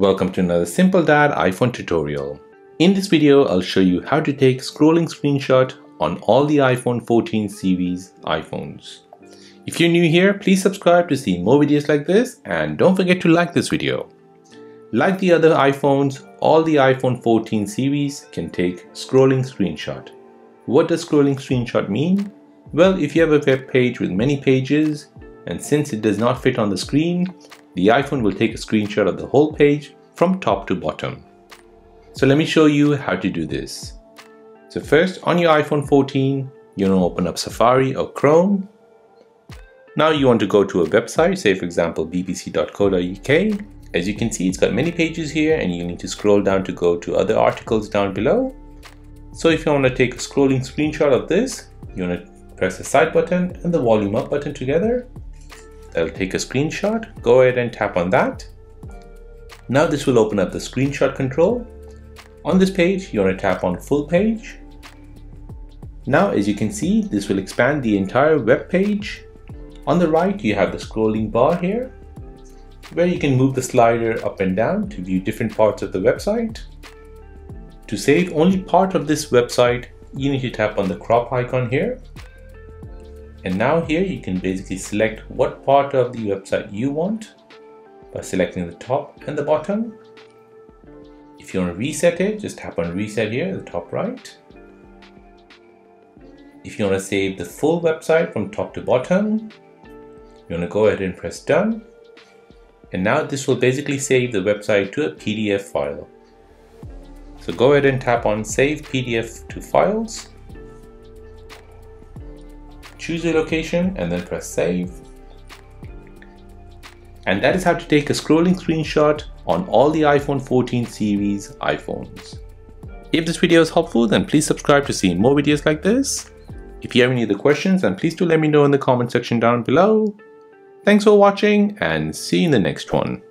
Welcome to another Simple Dad iPhone tutorial. In this video, I'll show you how to take scrolling screenshot on all the iPhone 14 series iPhones. If you're new here, please subscribe to see more videos like this and don't forget to like this video. Like the other iPhones, all the iPhone 14 series can take scrolling screenshot. What does scrolling screenshot mean? Well, if you have a web page with many pages and since it does not fit on the screen, the iPhone will take a screenshot of the whole page from top to bottom. So let me show you how to do this. So first, on your iPhone 14, you're going to open up Safari or Chrome. Now you want to go to a website, say for example bbc.co.uk. As you can see, it's got many pages here and you need to scroll down to go to other articles down below. So if you want to take a scrolling screenshot of this, you want to press the side button and the volume up button together. That'll take a screenshot. Go ahead and tap on that. Now this will open up the screenshot control. On this page, you want to tap on full page. Now, as you can see, this will expand the entire web page. On the right, you have the scrolling bar here, where you can move the slider up and down to view different parts of the website. To save only part of this website, you need to tap on the crop icon here. And now here you can basically select what part of the website you want by selecting the top and the bottom. If you want to reset it, just tap on reset here at the top right. If you want to save the full website from top to bottom, you want to go ahead and press done. And now this will basically save the website to a PDF file. So go ahead and tap on save PDF to files. Choose your location and then press save. And that is how to take a scrolling screenshot on all the iPhone 14 series iPhones. If this video is helpful, then please subscribe to see more videos like this. If you have any other questions, then please do let me know in the comment section down below. Thanks for watching and see you in the next one.